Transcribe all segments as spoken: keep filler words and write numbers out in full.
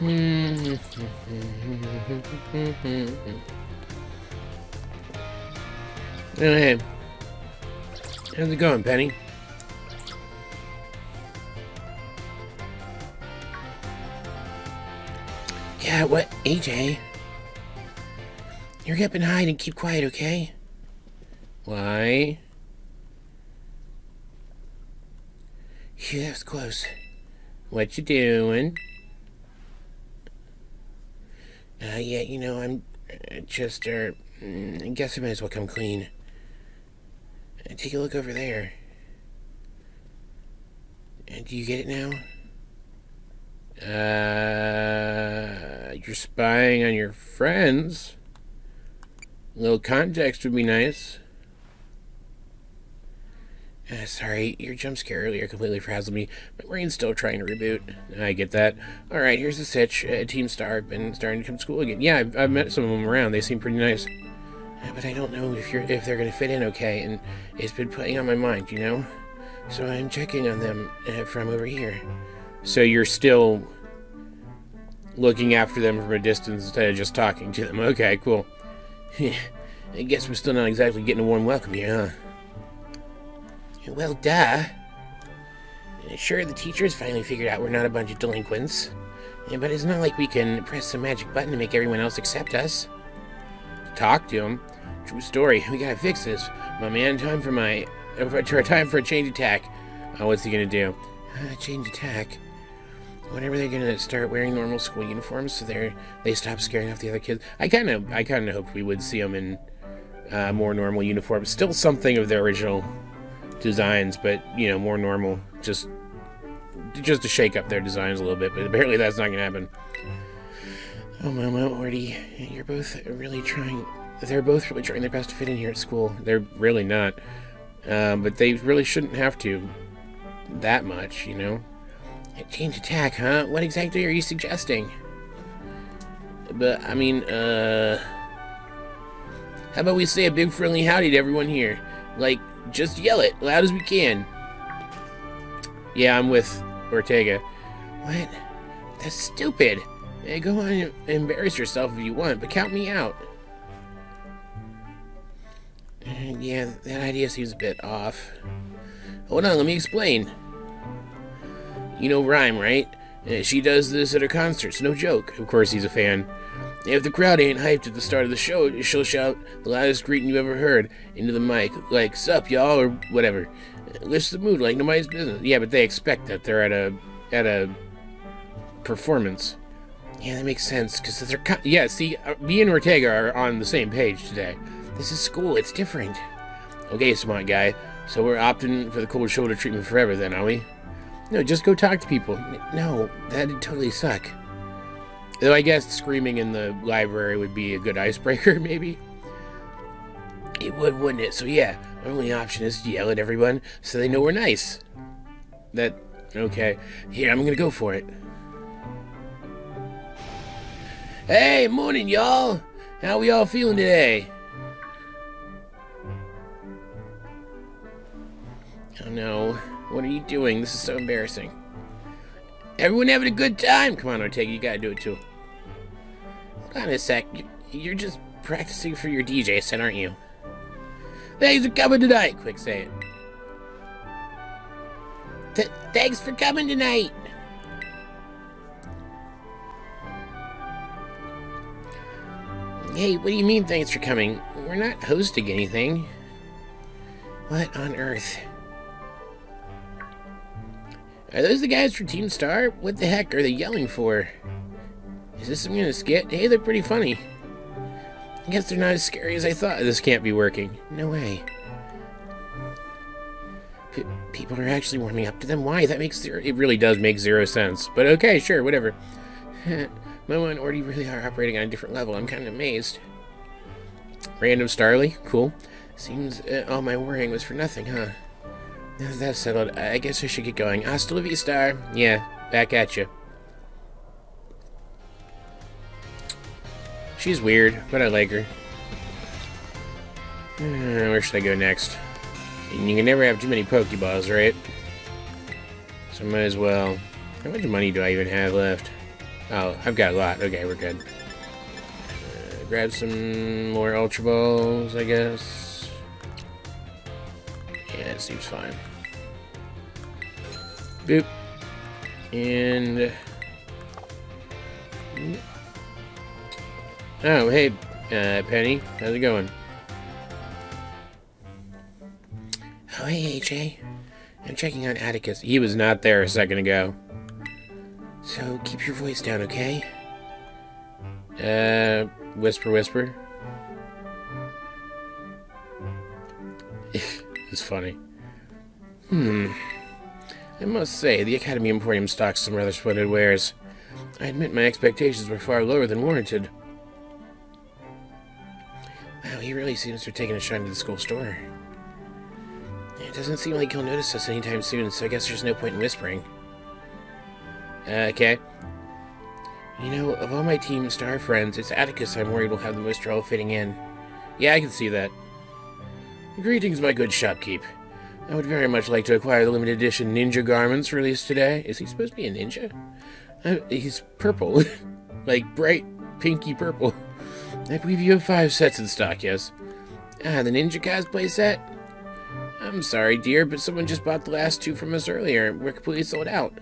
Hey, how's it going, Penny? Yeah, what? A J? You're up and hide and keep quiet, okay? Why? Phew, that was close. What you doing? Uh, yeah, you know, I'm just, er, I guess I might as well come clean. Take a look over there. Do you get it now? Uh, you're spying on your friends. A little context would be nice. Uh, sorry, your jump scare earlier completely frazzled me. My brain's still trying to reboot. I get that. Alright, here's the sitch. Uh, Team Star been starting to come to school again. Yeah, I've, I've met some of them around. They seem pretty nice. Uh, but I don't know if you're if they're going to fit in okay, and it's been playing on my mind, you know? So I'm checking on them uh, from over here. So you're still looking after them from a distance instead of just talking to them. Okay, cool. I guess we're still not exactly getting a warm welcome here, huh? Well, duh. Sure, the teachers finally figured out we're not a bunch of delinquents, but it's not like we can press some magic button to make everyone else accept us. Talk to them. True story. We gotta fix this, my man. Time for my uh, time for a change attack. Uh, what's he gonna do? Uh, change attack. Whenever they're gonna start wearing normal school uniforms, so they they stop scaring off the other kids. I kind of I kind of hoped we would see them in uh, more normal uniforms. Still something of their original designs, but, you know, more normal, just just to shake up their designs a little bit, but apparently that's not gonna happen. Oh, Mama, Orty, you're both really trying they're both really trying their best to fit in here at school. They're really not, um, but they really shouldn't have to that much, you know. Change attack, huh? What exactly are you suggesting? But, I mean, uh how about we say a big friendly howdy to everyone here? Like, just yell it, loud as we can. Yeah, I'm with Ortega. What? That's stupid. Hey, go on and embarrass yourself if you want, but count me out. Yeah, that idea seems a bit off. Hold on, let me explain. You know Rhyme, right? She does this at her concerts, no joke. Of course he's a fan. If the crowd ain't hyped at the start of the show, she'll shout the loudest greeting you ever heard into the mic, like, sup, y'all, or whatever. Lifts the mood like nobody's business. Yeah, but they expect that. They're at a at a performance. Yeah, that makes sense, because they're... Con yeah, see, uh, me and Ortega are on the same page today. This is school. It's different. Okay, smart guy. So we're opting for the cold shoulder treatment forever, then, are we? No, just go talk to people. N no, that'd totally suck. Though I guess screaming in the library would be a good icebreaker, maybe? It would, wouldn't it? So yeah, our only option is to yell at everyone so they know we're nice. That, okay. Here, I'm gonna go for it. Hey, morning, y'all! How we all feeling today? Oh no, what are you doing? This is so embarrassing. Everyone having a good time? Come on, Ortega, you gotta do it too. Hold on a sec. You're just practicing for your D J set, aren't you? Thanks for coming tonight! Quick, say it. Th thanks for coming tonight! Hey, what do you mean, thanks for coming? We're not hosting anything. What on earth? Are those the guys from Team Star? What the heck are they yelling for? Is this some kind of skit? Hey, they're pretty funny. I guess they're not as scary as I thought. This can't be working. No way. P people are actually warming up to them. Why? That makes zero... It really does make zero sense. But okay, sure, whatever. Momo and Orty really are operating on a different level. I'm kind of amazed. Random Starly? Cool. Seems uh, all my worrying was for nothing, huh? Now that that's settled, I guess I should get going. Hasta la vista, Star. Yeah, back at you. She's weird, but I like her. Uh, where should I go next? And you can never have too many Pokeballs, right? So might as well... How much money do I even have left? Oh, I've got a lot. Okay, we're good. Uh, grab some more Ultra Balls, I guess. Yeah, it seems fine. Boop. And... Oh, hey, uh, Penny. How's it going? Oh, hey, A J. I'm checking on Atticus. He was not there a second ago. So, keep your voice down, okay? Uh, whisper, whisper. It's funny. Hmm. I must say, the Academy Emporium stocks some rather splendid wares. I admit my expectations were far lower than warranted. Wow, he really seems to have taken a shine to the school store. It doesn't seem like he'll notice us anytime soon, so I guess there's no point in whispering. Uh, okay. You know, of all my Team Star friends, it's Atticus I'm worried will have the most trouble fitting in. Yeah, I can see that. Greetings, my good shopkeep. I would very much like to acquire the limited edition ninja garments released today. Is he supposed to be a ninja? Uh, he's purple. Like, bright, pinky purple. I believe you have five sets in stock, yes? Ah, the ninja cosplay set? I'm sorry, dear, but someone just bought the last two from us earlier. We're completely sold out.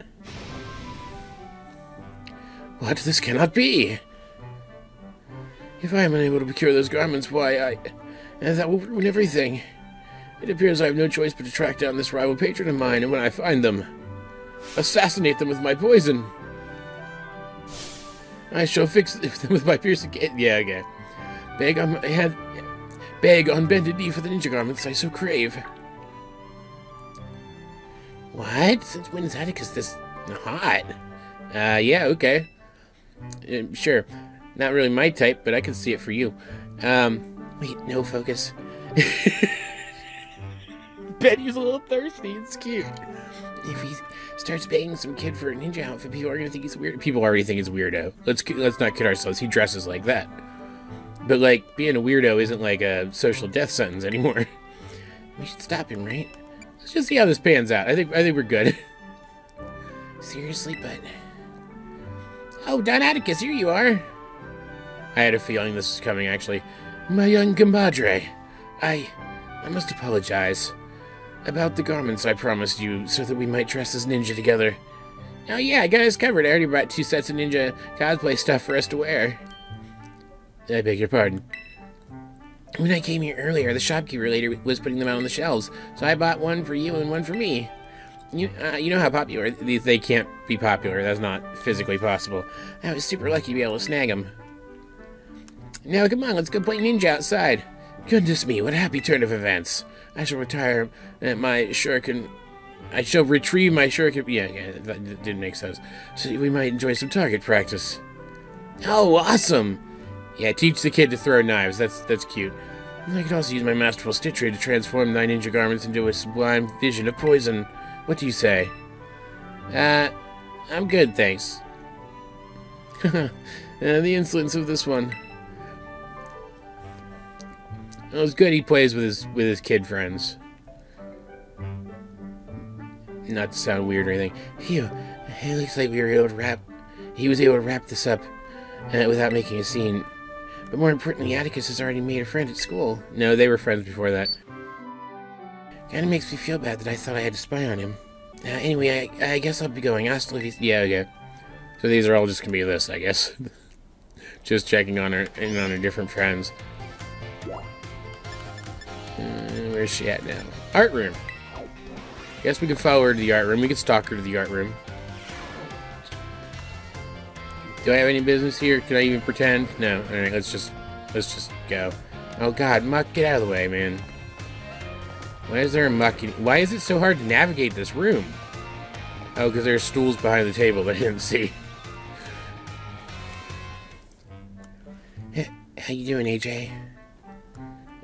What? This cannot be! If I am unable to procure those garments, why, I... that will ruin everything. It appears I have no choice but to track down this rival patron of mine, and when I find them... assassinate them with my poison! I shall fix them with my piercing... Yeah, okay. Beg on my head... Beg on bended knee for the ninja garments I so crave. What? Since when is Atticus this hot? Uh, yeah, okay. Uh, sure. Not really my type, but I can see it for you. Um, wait, no focus. Betty's a little thirsty. It's cute. If he starts begging some kid for a ninja outfit, people are gonna think he's weird. People already think he's weirdo. Let's let's not kid ourselves. He dresses like that. But like, being a weirdo isn't like a social death sentence anymore. We should stop him, right? Let's just see how this pans out. I think I think we're good. Seriously, but oh, Don Atticus, here you are. I had a feeling this was coming, actually. My young compadre, I I must apologize about the garments I promised you so that we might dress as ninja together. Oh yeah, I got us covered. I already brought two sets of ninja cosplay stuff for us to wear. I beg your pardon. When I came here earlier, the shopkeeper later was putting them out on the shelves, so I bought one for you and one for me. You, uh, you know how popular these they can't be popular. That's not physically possible. I was super lucky to be able to snag them. Now come on, let's go play ninja outside. Goodness me, what a happy turn of events! I shall retire at my shuriken. I shall retrieve my shuriken. Yeah, yeah, that didn't make sense. So we might enjoy some target practice. Oh, awesome! Yeah, teach the kid to throw knives. That's that's cute. I could also use my masterful stitch ray to transform thy ninja garments into a sublime vision of poison. What do you say? Uh, I'm good, thanks. uh, the insolence of this one. Oh, it's good he plays with his with his kid friends. Not to sound weird or anything. Phew, it looks like we were able to wrap. He was able to wrap this up uh, without making a scene. But more importantly, Atticus has already made a friend at school. No, they were friends before that. Kinda makes me feel bad that I thought I had to spy on him. Uh, anyway, I, I guess I'll be going. I'll still be... Yeah, okay. So these are all just gonna be this, I guess. Just checking on her and on her different friends. Uh, where's she at now? Art room! Guess we can follow her to the art room. We can stalk her to the art room. Do I have any business here? Can I even pretend? No. Alright, let's just... Let's just go. Oh god, Muck, get out of the way, man. Why is there a muck in, why is it so hard to navigate this room? Oh, because there's stools behind the table that I didn't see. Hey, how you doing, A J?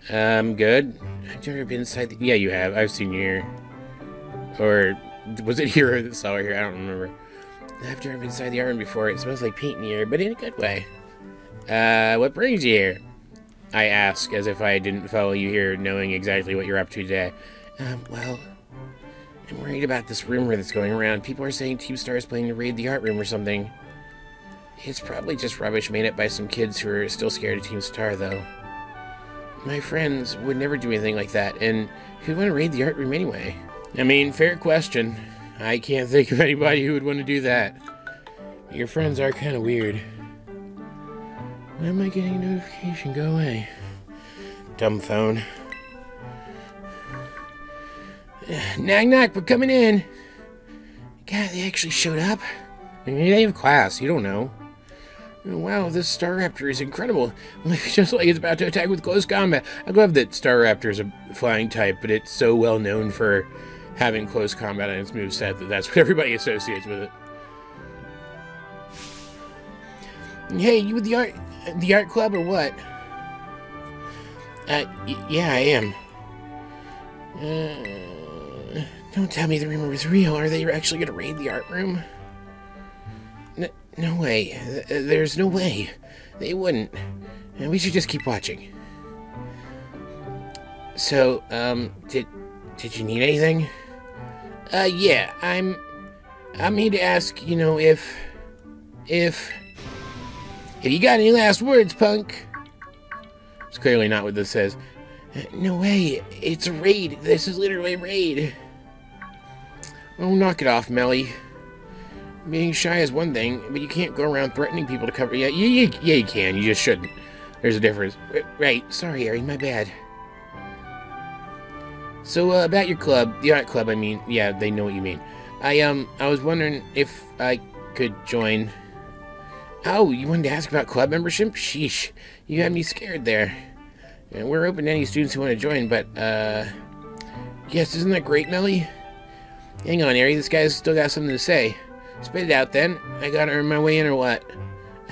Um, good. I've never been inside the... Yeah, you have. I've seen you here. Or, was it here that saw her here? I don't remember. I've never been inside the iron before. It smells like paint in here, but in a good way. Uh, what brings you here? I ask, as if I didn't follow you here, knowing exactly what you're up to today. Um, well, I'm worried about this rumor that's going around. People are saying Team Star is planning to raid the art room or something. It's probably just rubbish made up by some kids who are still scared of Team Star, though. My friends would never do anything like that, and who'd want to raid the art room anyway? I mean, fair question. I can't think of anybody who would want to do that. Your friends are kind of weird. Why am I getting a notification? Go away. Dumb phone. Knock knock, we're coming in. God, they actually showed up. Maybe they have class, you don't know. Wow, this Staraptor is incredible. Just like it's about to attack with close combat. I love that Staraptor is a flying type, but it's so well known for having close combat on its moveset that that's what everybody associates with it. Hey, you with the art, the art club or what? Uh, y yeah, I am. Uh, don't tell me the rumor was real. Are they actually going to raid the art room? N no way. Th there's no way. They wouldn't. We should just keep watching. So, um, did did you need anything? Uh, yeah, I'm. I'm here to ask, you know, if if. If you got any last words, punk? It's clearly not what this says. No way. It's a raid. This is literally a raid. Oh, knock it off, Melly. Being shy is one thing, but you can't go around threatening people to cover... Yeah, yeah, yeah, yeah you can. You just shouldn't. There's a difference. R right. Sorry, Ari. My bad. So, uh, about your club. The art club, I mean. Yeah, they know what you mean. I, um, I was wondering if I could join... Oh, you wanted to ask about club membership? Sheesh, you had me scared there. And we're open to any students who want to join, but, uh... Yes, isn't that great, Melly? Hang on, Ari, this guy's still got something to say. Spit it out, then. I gotta earn my way in, or what?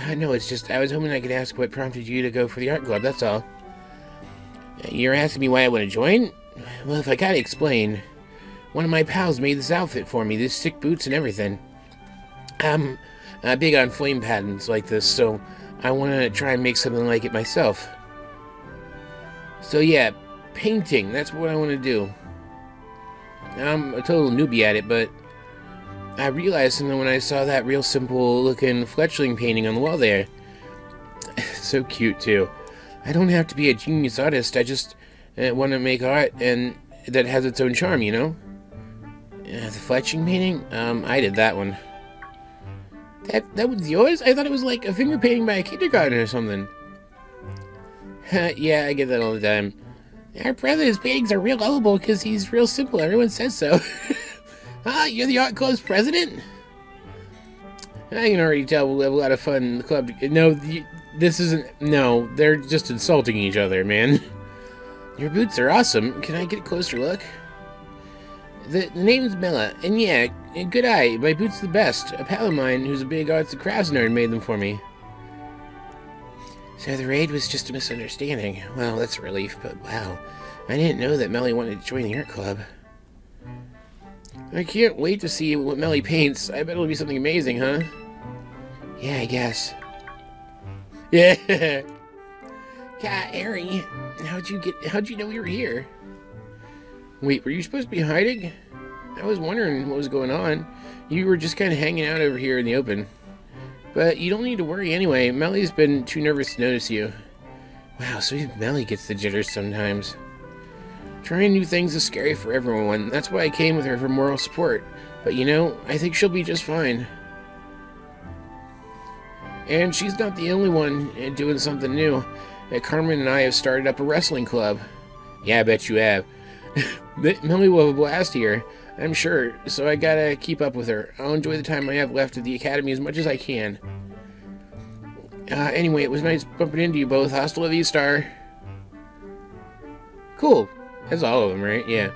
Uh, no, it's just, I was hoping I could ask what prompted you to go for the art club, that's all. You're asking me why I want to join? Well, if I gotta explain. One of my pals made this outfit for me, these sick boots and everything. Um... I'm uh, big on flame patterns like this, so I want to try and make something like it myself. So yeah, painting, that's what I want to do. I'm a total newbie at it, but I realized something when I saw that real simple looking Fletchling painting on the wall there. So cute too. I don't have to be a genius artist, I just uh, want to make art and that has its own charm, you know? Uh, the Fletchling painting? Um, I did that one. That, that was yours? I thought it was like a finger painting by a kindergartner or something. Yeah, I get that all the time. Our brother's paintings are real lovable because he's real simple. Everyone says so. Ah, you're the art club's president? I can already tell we'll have a lot of fun in the club. No, this isn't... No, they're just insulting each other, man. Your boots are awesome. Can I get a closer look? The, the name's Mela, and yeah, good eye. My boots are the best. A pal of mine who's a big arts and crafts nerd made them for me. So the raid was just a misunderstanding. Well, that's a relief, but wow. I didn't know that Melly wanted to join the art club. I can't wait to see what Melly paints. I bet it'll be something amazing, huh? Yeah, I guess. Yeah. God, Ari, how'd you get? How'd you know we were here? Wait, were you supposed to be hiding? I was wondering what was going on. You were just kind of hanging out over here in the open. But you don't need to worry anyway. Melly's been too nervous to notice you. Wow, so even Melly gets the jitters sometimes. Trying new things is scary for everyone. That's why I came with her for moral support. But you know, I think she'll be just fine. And she's not the only one doing something new. Carmen and I have started up a wrestling club. Yeah, I bet you have. Melly will have a blast here, I'm sure, so I gotta keep up with her. I'll enjoy the time I have left at the Academy as much as I can. Uh, anyway, it was nice bumping into you both. Hostel of E-Star. Cool. That's all of them, right? Yeah.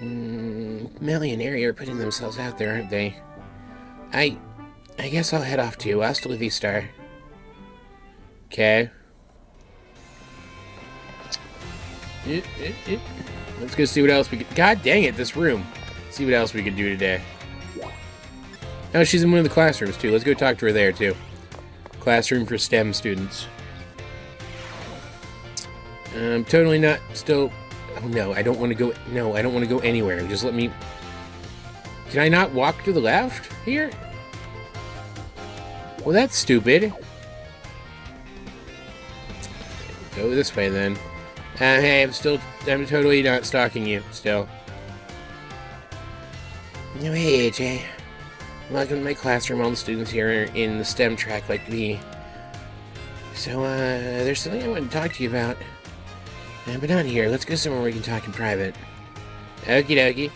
Mm, Melly and Ari are putting themselves out there, aren't they? I... I guess I'll head off to Hostel of E-Star. Okay. It, it, it. Let's go see what else we could... God dang it, this room. See what else we could do today. Oh, she's in one of the classrooms, too. Let's go talk to her there, too. Classroom for STEM students. I'm totally not still... Oh, no, I don't want to go... No, I don't want to go anywhere. Just let me... Can I not walk to the left here? Well, that's stupid. Go this way, then. Uh, hey, I'm still... I'm totally not stalking you, still. No, hey, A J. Welcome to my classroom. All the students here are in the STEM track like me. So, uh, there's something I want to talk to you about. Uh, but not here. Let's go somewhere we can talk in private. Okie dokie.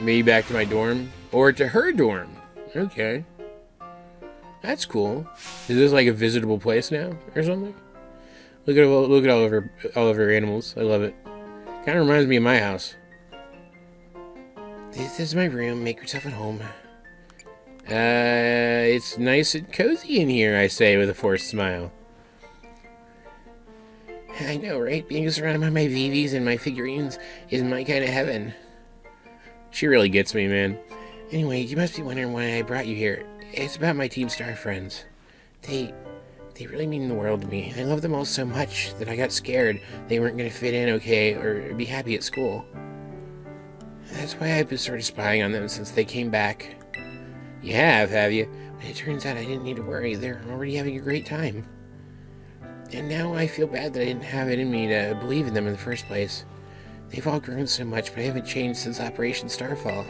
Me back to my dorm? Or to her dorm? Okay. That's cool. Is this like a visitable place now? Or something? Look at, look at all, of her, all of her animals. I love it. Kind of reminds me of my house. This is my room. Make yourself at home. Uh, it's nice and cozy in here, I say with a forced smile. I know, right? Being surrounded by my V Vs and my figurines is my kind of heaven. She really gets me, man. Anyway, you must be wondering why I brought you here. It's about my Team Star friends. They... they really mean the world to me. I love them all so much that I got scared they weren't going to fit in okay or be happy at school. That's why I've been sort of spying on them since they came back. You have, have you? But it turns out I didn't need to worry. They're already having a great time. And now I feel bad that I didn't have it in me to believe in them in the first place. They've all grown so much, but I haven't changed since Operation Starfall.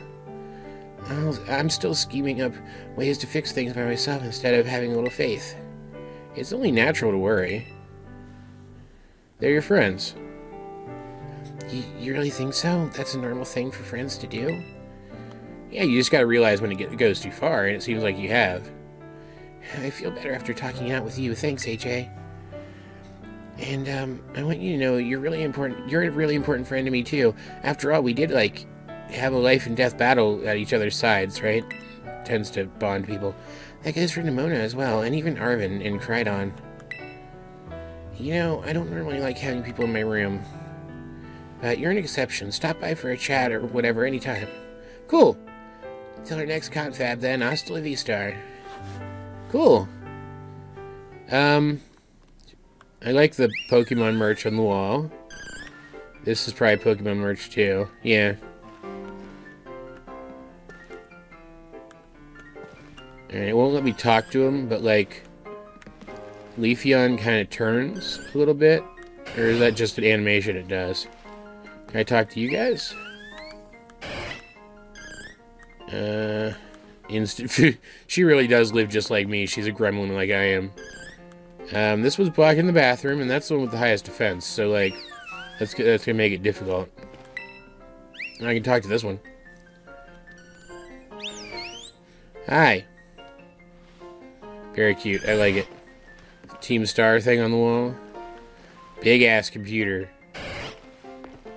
I'm still scheming up ways to fix things by myself instead of having a little faith. It's only natural to worry. They're your friends. You, you really think so? That's a normal thing for friends to do? Yeah, you just gotta realize when it, get, it goes too far, and it seems like you have. I feel better after talking out with you. Thanks, A J. And, um, I want you to know you're really important. You're a really important friend to me, too. After all, we did, like, have a life and death battle at each other's sides, right? Tends to bond people. That goes for Nimona as well, and even Arvin and Crydon. You know, I don't normally like having people in my room. But you're an exception. Stop by for a chat or whatever anytime. Cool. Till our next confab, then. Hasta la vista. Cool. Um... I like the Pokemon merch on the wall. This is probably Pokemon merch too. Yeah. Alright, it won't let me talk to him, but like... Leafeon kind of turns a little bit. Or is that just an animation it does? Can I talk to you guys? Uh... Instant food. She really does live just like me. She's a gremlin like I am. Um, this was blocking the bathroom, and that's the one with the highest defense, so, like, that's, that's gonna make it difficult. And I can talk to this one. Hi. Very cute. I like it. Team Star thing on the wall. Big-ass computer.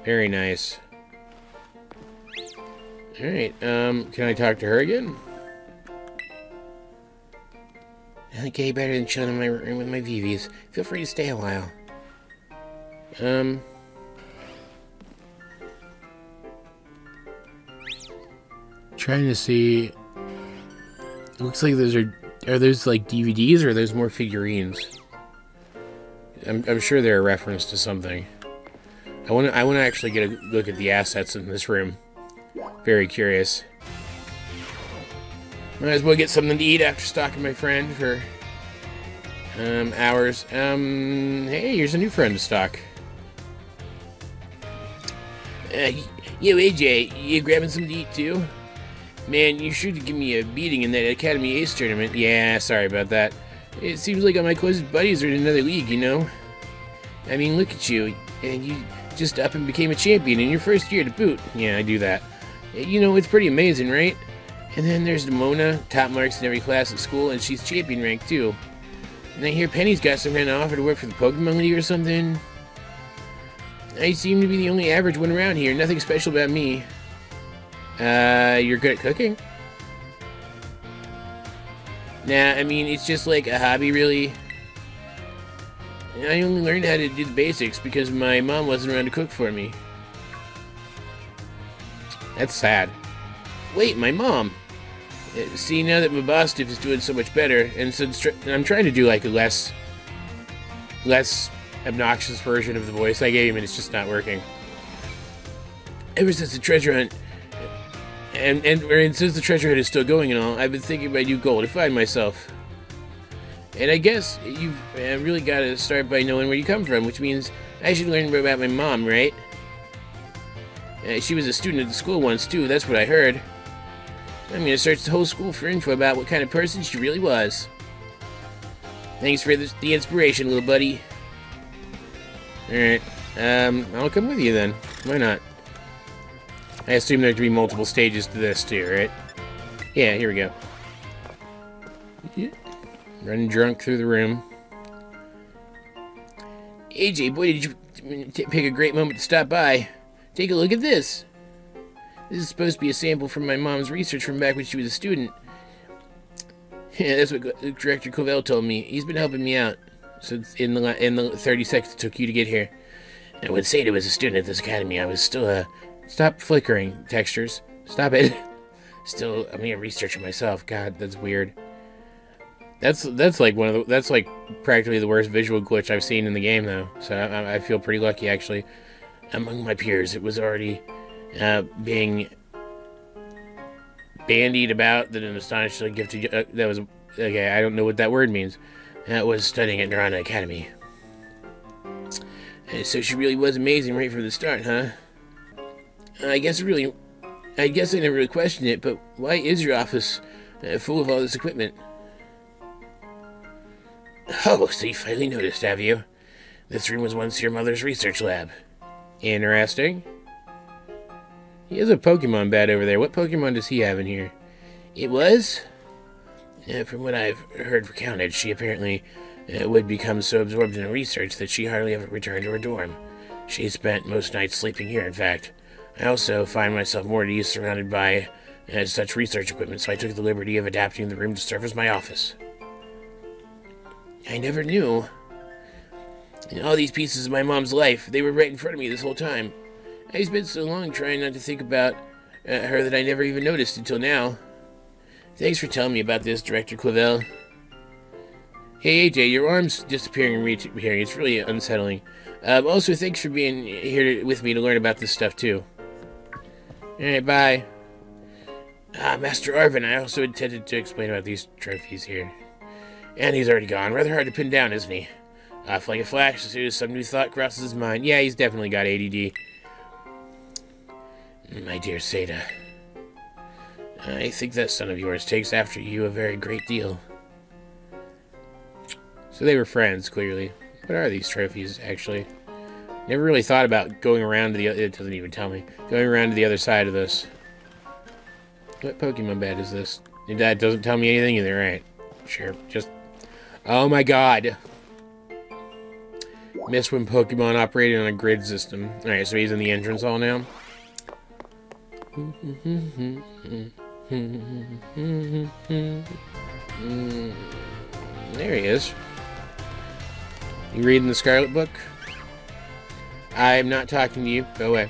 Very nice. Alright, um, can I talk to her again? Okay, better than chilling in my room with my V Vs. Feel free to stay a while. Um. Trying to see. It looks like those are. Are those like D V Ds or are those more figurines? I'm, I'm sure they're a reference to something. I want to I wanna actually get a look at the assets in this room. Very curious. Might as well get something to eat after stalking my friend for um, hours. Um, hey, here's a new friend to stalk. Uh, yo, A J, you grabbing something to eat too? Man, you should give me a beating in that Academy Ace tournament. Yeah, sorry about that. It seems like all my closest buddies are in another league, you know? I mean, look at you. And you just up and became a champion in your first year to boot. Yeah, I do that. You know, it's pretty amazing, right? And then there's Nimona, top marks in every class at school, and she's champion ranked too. And I hear Penny's got some kind of offer to work for the Pokemon League or something. I seem to be the only average one around here, nothing special about me. Uh, you're good at cooking? Nah, I mean, it's just like a hobby, really. I only learned how to do the basics because my mom wasn't around to cook for me. That's sad. Wait, my mom! See, now that Mabosstiff is doing so much better, and so I'm trying to do like a less, less obnoxious version of the voice I gave him, and it's just not working. Ever since the treasure hunt, And, and, and since the treasure hunt is still going and all, I've been thinking about new goal to find myself. And I guess you've uh, really got to start by knowing where you come from, which means I should learn more about my mom, right? Uh, she was a student at the school once, too. That's what I heard. I'm going to search the whole school for info about what kind of person she really was. Thanks for the, the inspiration, little buddy. Alright. Um, I'll come with you, then. Why not? I assume there could be multiple stages to this, too, right? Yeah, here we go. Yeah. Running drunk through the room. A J, boy, did you t pick a great moment to stop by. Take a look at this. This is supposed to be a sample from my mom's research from back when she was a student. Yeah, that's what Director Clavell told me. He's been helping me out since in the in the thirty seconds it took you to get here. I would say it was a student at this academy. I was still a... Stop flickering, textures. Stop it. Still, I mean, a researcher myself. God, that's weird. That's that's like one of the, that's like practically the worst visual glitch I've seen in the game, though. So I, I feel pretty lucky, actually. Among my peers, it was already uh, being bandied about that an astonishingly gifted. Uh, that was okay. I don't know what that word means. That was studying at Naranja Academy. And so she really was amazing right from the start, huh? I guess really, I guess I never really questioned it, but why is your office uh, full of all this equipment? Oh, so you finally noticed, have you? This room was once your mother's research lab. Interesting. He has a Pokemon bat over there. What Pokemon does he have in here? It was? Uh, from what I've heard recounted, she apparently uh, would become so absorbed in research that she hardly ever returned to her dorm. She spent most nights sleeping here, in fact. I also find myself more at ease surrounded by uh, such research equipment, so I took the liberty of adapting the room to serve as my office. I never knew. And all these pieces of my mom's life, they were right in front of me this whole time. I spent so long trying not to think about uh, her that I never even noticed until now. Thanks for telling me about this, Director Clavell. Hey, A J, your arm's disappearing and reappearing. It's really unsettling. Um, also, thanks for being here to, with me to learn about this stuff, too. Alright, bye. Ah, Master Arvin, I also intended to explain about these trophies here. And he's already gone. Rather hard to pin down, isn't he? Off like a flash, as soon as some new thought crosses his mind. Yeah, he's definitely got A D D. My dear Seda, I think that son of yours takes after you a very great deal. So they were friends, clearly. What are these trophies, actually? Never really thought about going around to the other... It doesn't even tell me. Going around to the other side of this. What Pokemon bat is this? That doesn't tell me anything either, right? Sure, just... Oh my god! Missed when Pokemon operated on a grid system. Alright, so he's in the entrance hall now. There he is. You reading the Scarlet Book? I'm not talking to you. Go away.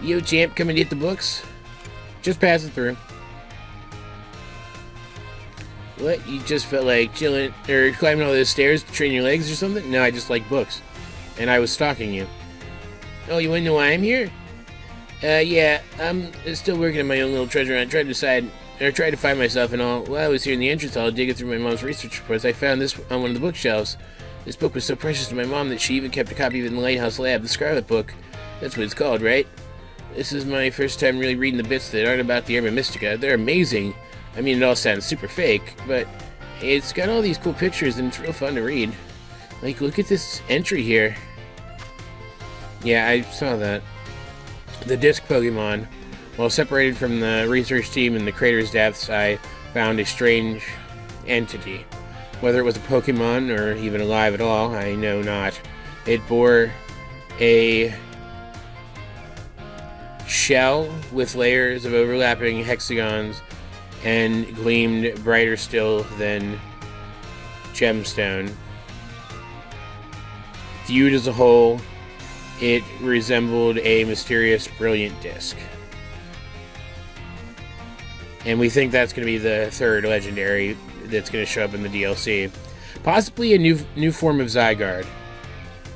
Yo, champ, come and get the books. Just passing through. What? You just felt like chilling or climbing all those stairs to train your legs or something? No, I just like books. And I was stalking you. Oh, you want to know why I'm here? Uh, yeah, I'm still working on my own little treasure. I tried to decide... I tried to find myself and all. While I was here in the entrance hall digging through my mom's research reports, I found this on one of the bookshelves. This book was so precious to my mom that she even kept a copy of it in the Lighthouse Lab, the Scarlet Book. That's what it's called, right? This is my first time really reading the bits that aren't about the Herba Mystica. They're amazing. I mean, it all sounds super fake, but it's got all these cool pictures and it's real fun to read. Like, look at this entry here. Yeah, I saw that. The disc Pokemon. While separated from the research team and the crater's depths, I found a strange entity. Whether it was a Pokemon or even alive at all, I know not. It bore a shell with layers of overlapping hexagons and gleamed brighter still than gemstone. Viewed as a whole, it resembled a mysterious, brilliant disc. And we think that's going to be the third legendary that's going to show up in the D L C. Possibly a new new form of Zygarde.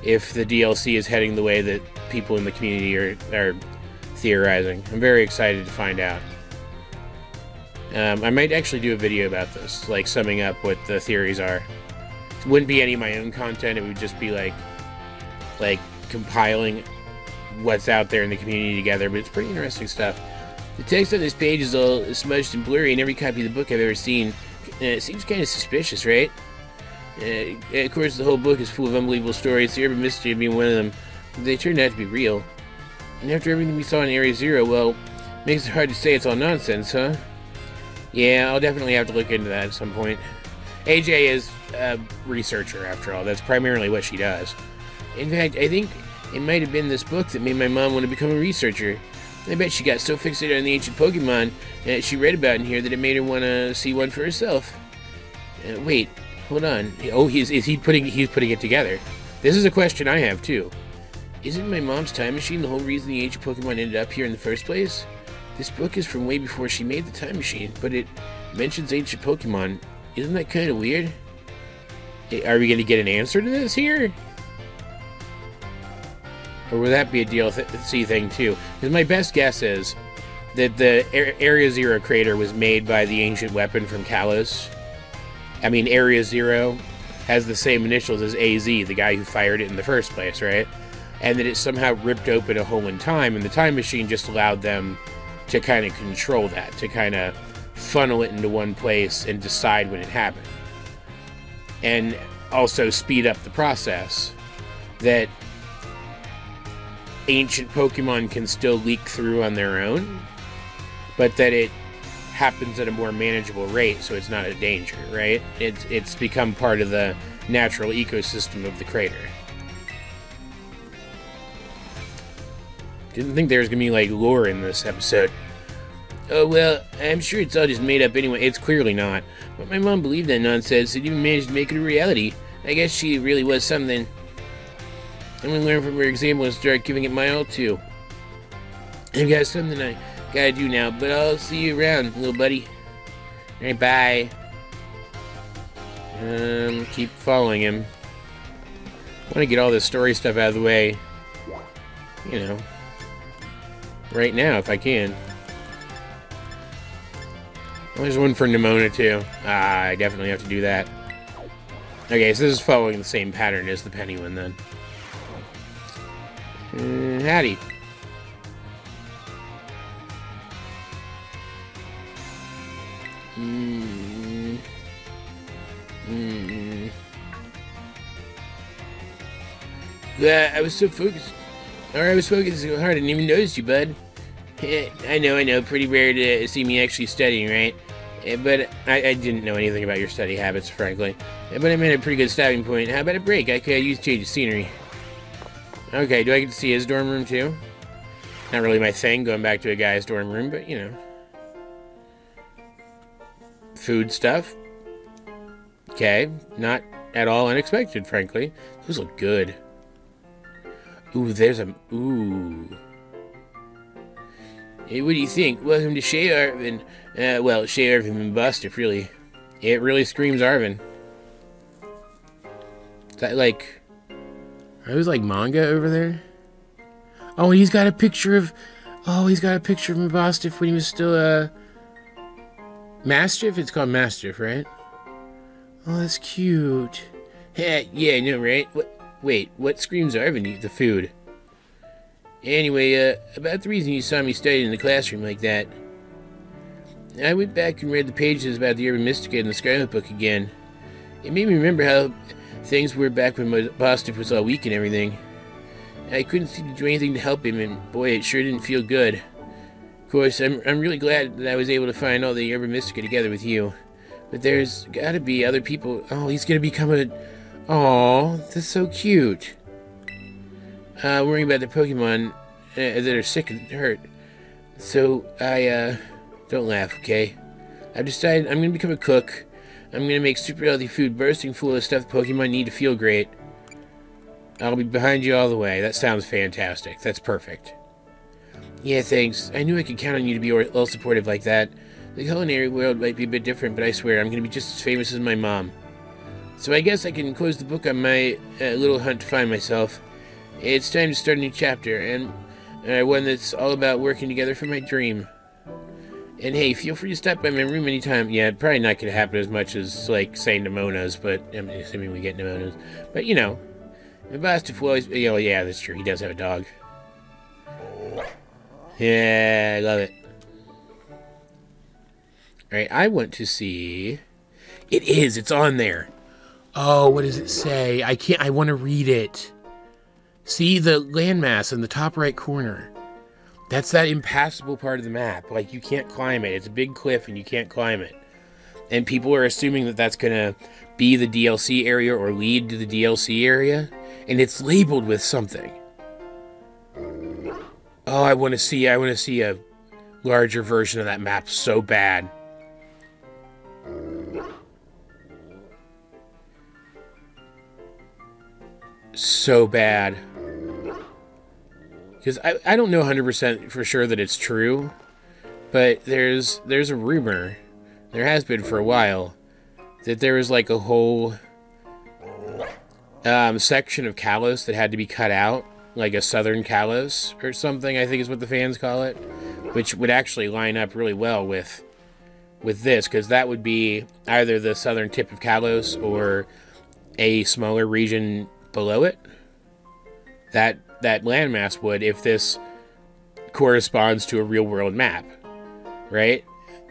if the D L C is heading the way that people in the community are, are theorizing. I'm very excited to find out. Um, I might actually do a video about this, like summing up what the theories are. It wouldn't be any of my own content, it would just be like, like compiling what's out there in the community together, but it's pretty interesting stuff. The text on this page is all smudged and blurry in every copy of the book I've ever seen. Uh, it seems kind of suspicious, right? Uh, of course, the whole book is full of unbelievable stories, the Herba Mystica being one of them. They turned out to be real. And after everything we saw in Area Zero, well, it makes it hard to say it's all nonsense, huh? Yeah, I'll definitely have to look into that at some point. A J is a researcher, after all. That's primarily what she does. In fact, I think it might have been this book that made my mom want to become a researcher. I bet she got so fixated on the ancient Pokemon that she read about in here that it made her want to see one for herself. Uh, wait, hold on. Oh, he's, is he putting, he's putting it together. This is a question I have, too. Isn't my mom's time machine the whole reason the ancient Pokemon ended up here in the first place? This book is from way before she made the time machine, but it mentions ancient Pokemon. Isn't that kind of weird? Are we going to get an answer to this here? Or will that be a D L C thing, too? Because my best guess is that the Area Zero crater was made by the ancient weapon from Kalos. I mean, Area Zero has the same initials as A Z, the guy who fired it in the first place, right? And that it somehow ripped open a hole in time, and the time machine just allowed them to kind of control that, to kind of funnel it into one place and decide when it happened. And also speed up the process that ancient Pokemon can still leak through on their own, but that it happens at a more manageable rate, so it's not a danger, right? It's, it's become part of the natural ecosystem of the crater. Didn't think there was going to be, like, lore in this episode. Oh, well, I'm sure it's all just made up anyway. It's clearly not. But my mom believed that nonsense and even managed to make it a reality. I guess she really was something. I'm going to learn from her example and start giving it my all, too. I've got something I got to do now, but I'll see you around, little buddy. All right, bye. Um, keep following him. I want to get all this story stuff out of the way. You know. Right now, if I can. Well, there's one for Nimona, too. Ah, I definitely have to do that. Okay, so this is following the same pattern as the Penny one, then. Mm, howdy. Mm. Mm. Yeah, I was so focused. Or I was focused so hard, I didn't even notice you, bud. I know, I know, pretty rare to see me actually studying, right? But I, I didn't know anything about your study habits, frankly. But I made a pretty good stopping point. How about a break? I could use change of scenery. Okay, do I get to see his dorm room, too? Not really my thing, going back to a guy's dorm room, but, you know. Food stuff. Okay, not at all unexpected, frankly. Those look good. Ooh, there's a... Ooh. Hey, what do you think? Welcome to Shea Arvin. Uh, well, Shea Arvin and Mabosstiff, really. It really screams Arvin. Is that, like... Are those, like, manga over there? Oh, and he's got a picture of... Oh, he's got a picture of Mabosstiff when he was still, uh... Mastiff? It's called Mastiff, right? Oh, that's cute. Yeah, yeah, I know, right? What... Wait, what screams Arvin? The food. Anyway, uh, about the reason you saw me studying in the classroom like that. I went back and read the pages about the Herba Mystica in the Scarlet Book again. It made me remember how things were back when Mabosstiff was all weak and everything. I couldn't seem to do anything to help him, and boy, it sure didn't feel good. Of course, I'm, I'm really glad that I was able to find all the Herba Mystica together with you. But there's gotta be other people... Oh, he's gonna become a... Aw, that's so cute. Uh, worrying about the Pokemon uh, that are sick and hurt. So, I, uh, don't laugh, okay? I've decided I'm gonna become a cook. I'm gonna make super healthy food bursting full of stuff Pokemon need to feel great. I'll be behind you all the way. That sounds fantastic. That's perfect. Yeah, thanks. I knew I could count on you to be all supportive like that. The culinary world might be a bit different, but I swear I'm gonna be just as famous as my mom. So I guess I can close the book on my uh, little hunt to find myself. It's time to start a new chapter, and uh, one that's all about working together for my dream. And hey, feel free to stop by my room anytime. Yeah, probably not going to happen as much as, like, say, Nimona's, but I'm assuming we get Nimona's. But, you know, Mabosstiff will always be, oh, yeah, that's true. He does have a dog. Yeah, I love it. Alright, I want to see... It is! It's on there! Oh, what does it say? I can't... I want to read it. See the landmass in the top right corner. That's that impassable part of the map. Like, you can't climb it. It's a big cliff and you can't climb it. And people are assuming that that's going to be the D L C area or lead to the D L C area. And it's labeled with something. Oh, I want to see... I want to see a larger version of that map so bad. So bad. Because I, I don't know one hundred percent for sure that it's true, but there's there's a rumor, there has been for a while, that there was like a whole um, section of Kalos that had to be cut out, like a southern Kalos or something, I think is what the fans call it, which would actually line up really well with, with this, because that would be either the southern tip of Kalos or a smaller region below it. That... that landmass would, if this corresponds to a real world map, right?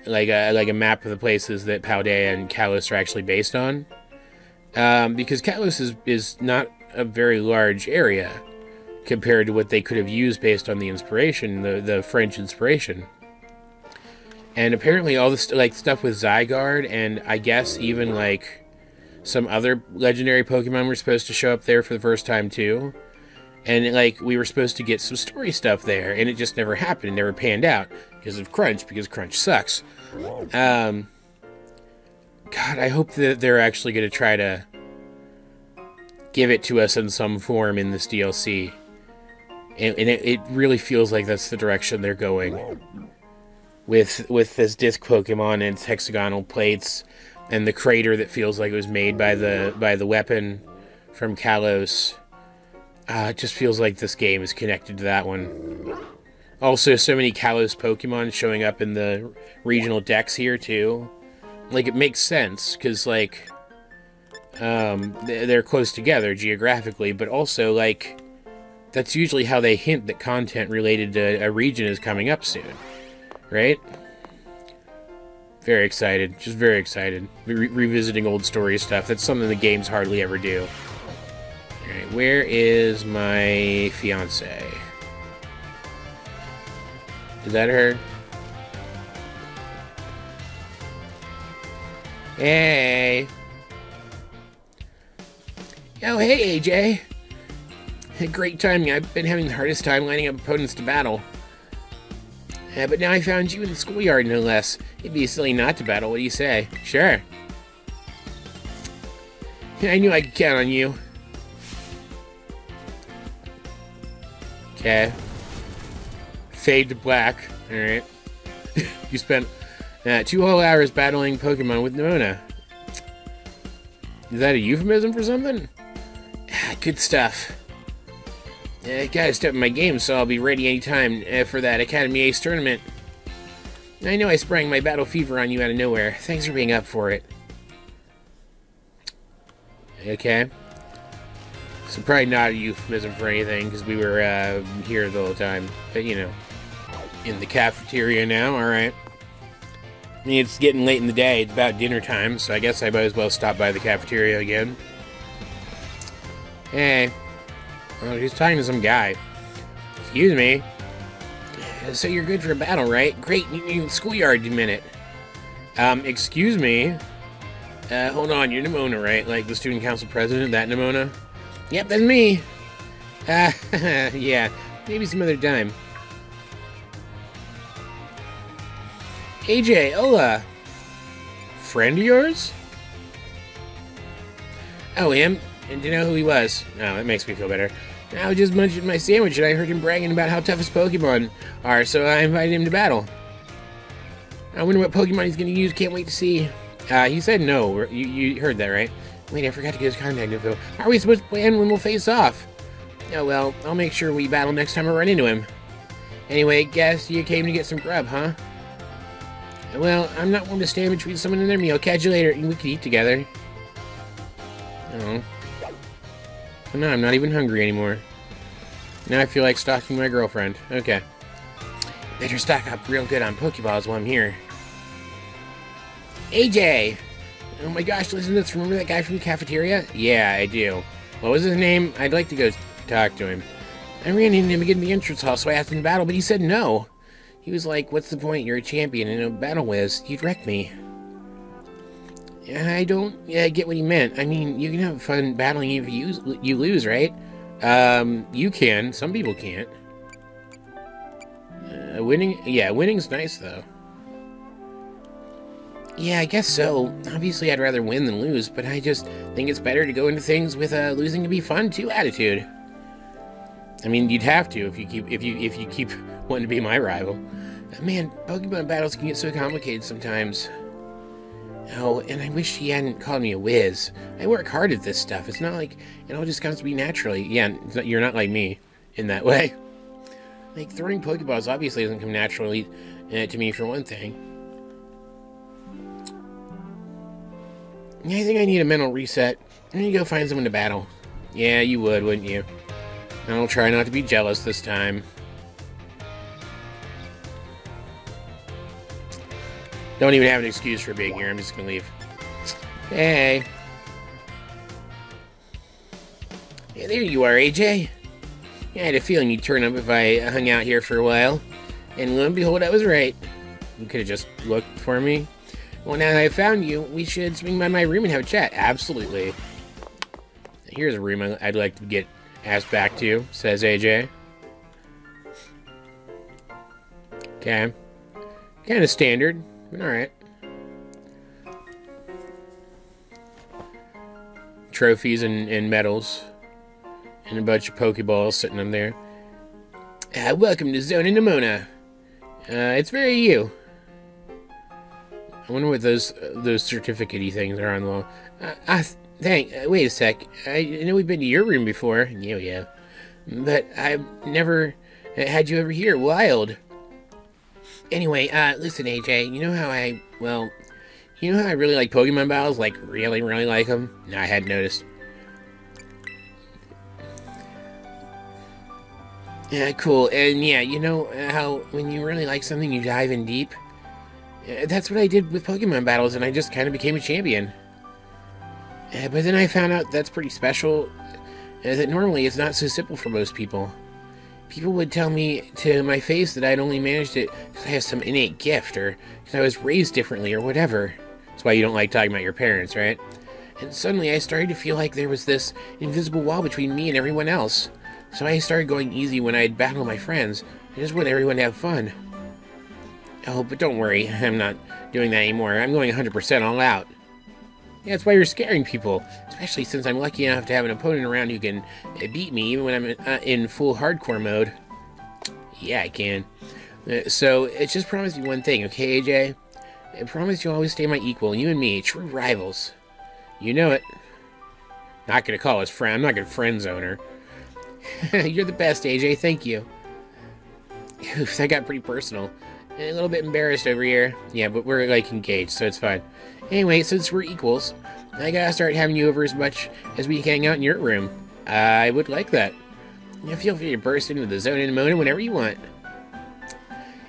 Like a, like a map of the places that Paldea and Kalos are actually based on. Um, because Kalos is, is not a very large area compared to what they could have used based on the inspiration, the, the French inspiration. And apparently all this, like, stuff with Zygarde and I guess even like some other legendary Pokemon were supposed to show up there for the first time too. And, like, we were supposed to get some story stuff there, and it just never happened. It never panned out because of Crunch, because Crunch sucks. Um, God, I hope that they're actually going to try to give it to us in some form in this D L C. And, and it, it really feels like that's the direction they're going. With, with this disc Pokemon and its hexagonal plates, and the crater that feels like it was made by the, by the weapon from Kalos... Uh, it just feels like this game is connected to that one. Also, so many Kalos Pokemon showing up in the regional decks here, too. Like, it makes sense, because, like, um, they're close together geographically, but also, like, that's usually how they hint that content related to a region is coming up soon, right? Very excited. Just very excited. Re- revisiting old story stuff. That's something the games hardly ever do. Alright, where is my fiance? Is that her? Hey! Oh, hey, A J! Great timing. I've been having the hardest time lining up opponents to battle. Uh, but now I found you in the schoolyard, no less. It'd be silly not to battle, what do you say? Sure. I knew I could count on you. Okay. Fade to black. Alright. You spent uh, two whole hours battling Pokemon with Nimona. Is that a euphemism for something? Good stuff. I gotta step in my game, so I'll be ready anytime uh, for that Academy Ace tournament. I know I sprang my battle fever on you out of nowhere. Thanks for being up for it. Okay. So probably not a euphemism for anything, because we were uh, here the whole time. But, you know, in the cafeteria now, alright. I mean, it's getting late in the day, it's about dinner time, so I guess I might as well stop by the cafeteria again. Hey. Oh, he's talking to some guy. Excuse me. So you're good for a battle, right? Great, meet me in the schoolyard in a minute. Um, excuse me? Uh, hold on, you're Nimona, right? Like the student council president, that Nimona? Yep, that's me. Uh, yeah, maybe some other time. A J, hola. Friend of yours? Oh, him? And do you know who he was? Oh, that makes me feel better. I was just munching my sandwich and I heard him bragging about how tough his Pokemon are, so I invited him to battle. I wonder what Pokemon he's going to use, can't wait to see. Uh, he said no. You, you heard that, right? Wait, I forgot to get his contact info. How are we supposed to plan when we'll face off? Oh well, I'll make sure we battle next time I run into him. Anyway, guess you came to get some grub, huh? Well, I'm not one to stand between someone and their meal. Catch you later, and we can eat together. Oh. No, I'm not even hungry anymore. Now I feel like stalking my girlfriend. Okay. Better stock up real good on Pokeballs while I'm here. A J! Oh my gosh, listen to this. Remember that guy from the cafeteria? Yeah, I do. What was his name? I'd like to go talk to him. I ran into him again in the entrance hall, so I asked him to battle, but he said no. He was like, what's the point? You're a champion and a battle whiz. You'd wreck me. I don't yeah, I get what he meant. I mean, you can have fun battling if you, you lose, right? Um, you can. Some people can't. Uh, winning, yeah, winning's nice, though. Yeah, I guess so. Obviously, I'd rather win than lose, but I just think it's better to go into things with a losing to be fun too attitude. I mean, you'd have to if you keep if you if you keep wanting to be my rival. But man, Pokemon battles can get so complicated sometimes. Oh, and I wish he hadn't called me a whiz. I work hard at this stuff. It's not like it all just comes to me naturally. Yeah, it's not, you're not like me in that way. Like throwing Pokeballs obviously doesn't come naturally uh, to me for one thing. I think I need a mental reset. I need to go find someone to battle. Yeah, you would, wouldn't you? I'll try not to be jealous this time. Don't even have an excuse for being here. I'm just gonna leave. Hey. Yeah, there you are, A J. Yeah, I had a feeling you'd turn up if I hung out here for a while. And lo and behold, I was right. You could have just looked for me. Well, now that I found you, we should swing by my room and have a chat. Absolutely. Here's a room I'd like to get asked back to you, says A J. Okay. Kind of standard, but alright. Trophies and, and medals. And a bunch of Pokeballs sitting on there. Uh, welcome to Zona Nimona. Uh, it's very you. I wonder what those uh, those certificate-y things are on the wall. Uh, I th Thank, uh, wait a sec. I know we've been to your room before. Yeah, we have. But I've never had you over here. Wild. Anyway, uh, listen, A J. You know how I, well, you know how I really like Pokemon battles? Like, really, really like them? No, I hadn't noticed. Yeah, cool. And yeah, you know how when you really like something, you dive in deep? That's what I did with Pokemon battles, and I just kind of became a champion. Uh, but then I found out that's pretty special, uh, that normally it's not so simple for most people. People would tell me to my face that I'd only managed it because I have some innate gift, or because I was raised differently, or whatever. That's why you don't like talking about your parents, right? And suddenly I started to feel like there was this invisible wall between me and everyone else. So I started going easy when I'd battle my friends. I just want everyone to have fun. Oh, but don't worry, I'm not doing that anymore. I'm going one hundred percent all out. Yeah, that's why you're scaring people, especially since I'm lucky enough to have an opponent around who can uh, beat me even when I'm in, uh, in full hardcore mode. Yeah, I can. Uh, so, it's just promise me one thing, okay, A J? I promise you'll always stay my equal, you and me, true rivals. You know it. Not gonna call us friend, I'm not gonna friend zone her. You're the best, A J, thank you. Oof, that got pretty personal. A little bit embarrassed over here. Yeah, but we're, like, engaged, so it's fine. Anyway, since we're equals, I gotta start having you over as much as we hang out in your room. I would like that. Now feel free to burst into the Zone in a moment whenever you want.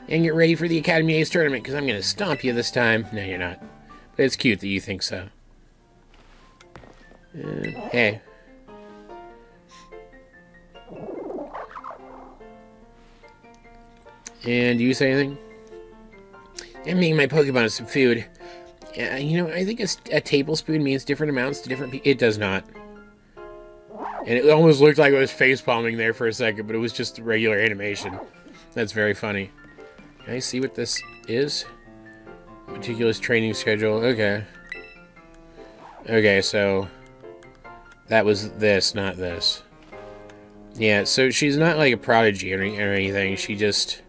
And get ready for the Academy Ace tournament, because I'm gonna stomp you this time. No, you're not. But it's cute that you think so. Uh, hey. And do you say anything? I'm making my Pokemon some food. Uh, you know, I think a, a tablespoon means different amounts to different people. It does not. And it almost looked like I was facepalming there for a second, but it was just regular animation. That's very funny. Can I see what this is? Meticulous training schedule. Okay. Okay, so that was this, not this. Yeah, so she's not like a prodigy or, or anything. She just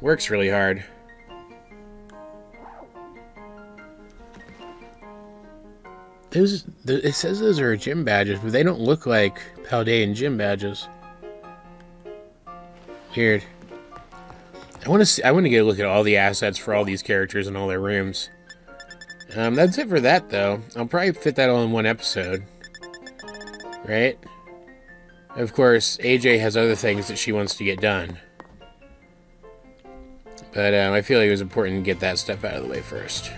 works really hard. It, was, it says those are gym badges, but they don't look like Paldean gym badges. Weird. I want to see, I want to get a look at all the assets for all these characters and all their rooms. Um, that's it for that, though. I'll probably fit that all in one episode. Right? Of course, A J has other things that she wants to get done. But um, I feel like it was important to get that stuff out of the way first.